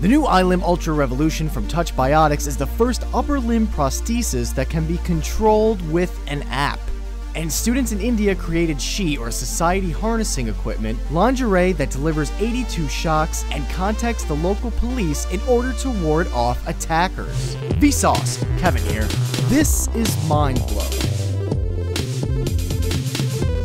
The new iLimb Ultra Revolution from TouchBionics is the first upper limb prosthesis that can be controlled with an app. And students in India created SHI, or Society Harnessing Equipment, lingerie that delivers 82 shocks and contacts the local police in order to ward off attackers. Vsauce, Kevin here. This is Mind Blow.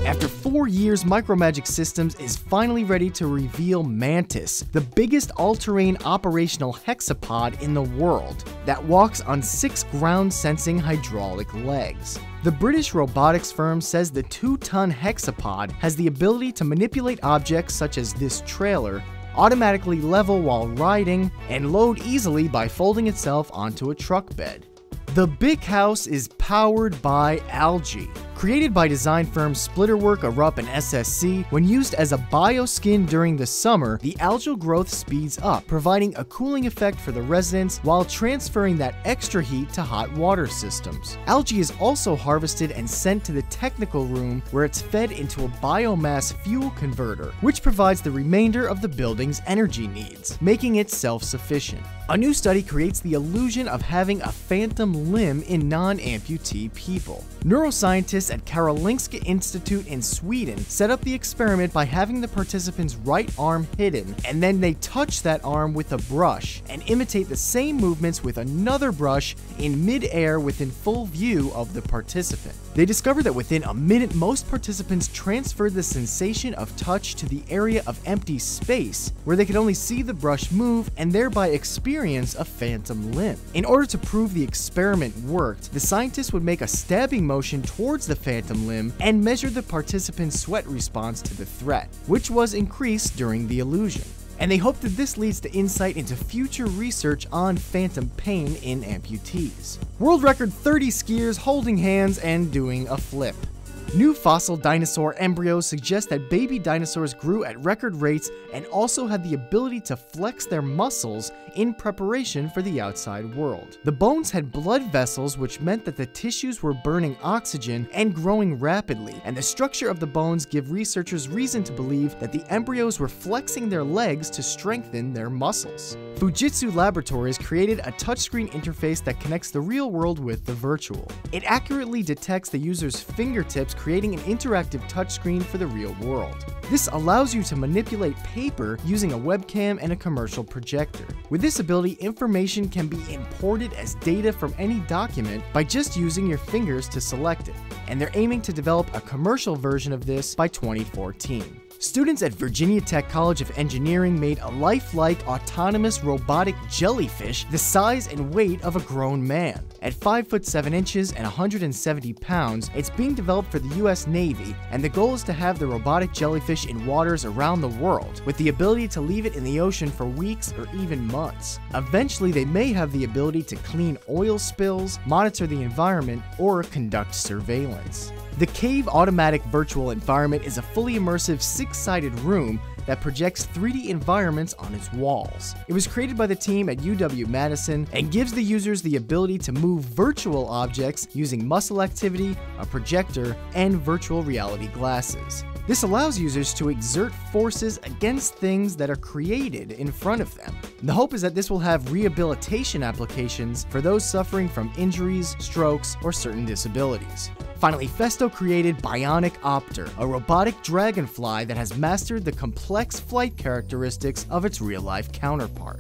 After 4 years, MicroMagic Systems is finally ready to reveal Mantis, the biggest all-terrain operational hexapod in the world that walks on 6 ground-sensing hydraulic legs. The British robotics firm says the 2-ton hexapod has the ability to manipulate objects such as this trailer, automatically level while riding, and load easily by folding itself onto a truck bed. The big house is powered by algae. Created by design firms Splitterwork, Arup, and SSC, when used as a bioskin during the summer, the algal growth speeds up, providing a cooling effect for the residents while transferring that extra heat to hot water systems. Algae is also harvested and sent to the technical room, where it's fed into a biomass fuel converter, which provides the remainder of the building's energy needs, making it self-sufficient. A new study creates the illusion of having a phantom limb in non-amputee people. Neuroscientists at Karolinska Institute in Sweden set up the experiment by having the participants' right arm hidden, and then they touch that arm with a brush and imitate the same movements with another brush in mid-air within full view of the participant. They discovered that within a minute, most participants transferred the sensation of touch to the area of empty space where they could only see the brush move and thereby experience a phantom limb. In order to prove the experiment worked, the scientists would make a stabbing motion towards the phantom limb and measured the participants' sweat response to the threat, which was increased during the illusion. And they hope that this leads to insight into future research on phantom pain in amputees. World record 30 skiers holding hands and doing a flip. New fossil dinosaur embryos suggest that baby dinosaurs grew at record rates and also had the ability to flex their muscles in preparation for the outside world. The bones had blood vessels, which meant that the tissues were burning oxygen and growing rapidly, and the structure of the bones give researchers reason to believe that the embryos were flexing their legs to strengthen their muscles. Fujitsu Laboratories created a touchscreen interface that connects the real world with the virtual. It accurately detects the user's fingertips, creating an interactive touchscreen for the real world. This allows you to manipulate paper using a webcam and a commercial projector. With this ability, information can be imported as data from any document by just using your fingers to select it, and they're aiming to develop a commercial version of this by 2014. Students at Virginia Tech College of Engineering made a lifelike autonomous robotic jellyfish the size and weight of a grown man. At 5 foot 7 inches and 170 pounds, it's being developed for the US Navy, and the goal is to have the robotic jellyfish in waters around the world, with the ability to leave it in the ocean for weeks or even months. Eventually, they may have the ability to clean oil spills, monitor the environment, or conduct surveillance. The Cave Automatic Virtual Environment is a fully immersive 6-sided room that projects 3D environments on its walls. It was created by the team at UW-Madison and gives the users the ability to move virtual objects using muscle activity, a projector, and virtual reality glasses. This allows users to exert forces against things that are created in front of them. The hope is that this will have rehabilitation applications for those suffering from injuries, strokes, or certain disabilities. Finally, Festo created Bionicopter, a robotic dragonfly that has mastered the complex flight characteristics of its real-life counterpart.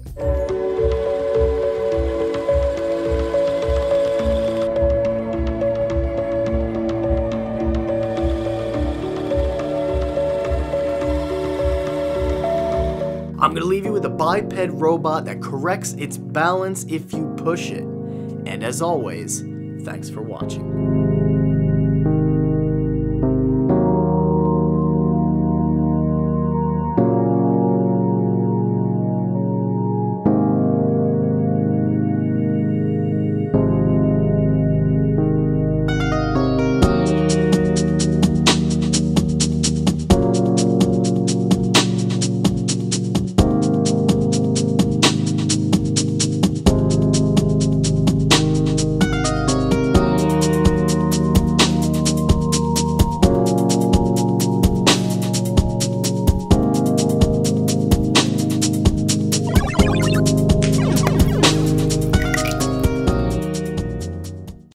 I'm gonna leave you with a biped robot that corrects its balance if you push it. And as always, thanks for watching.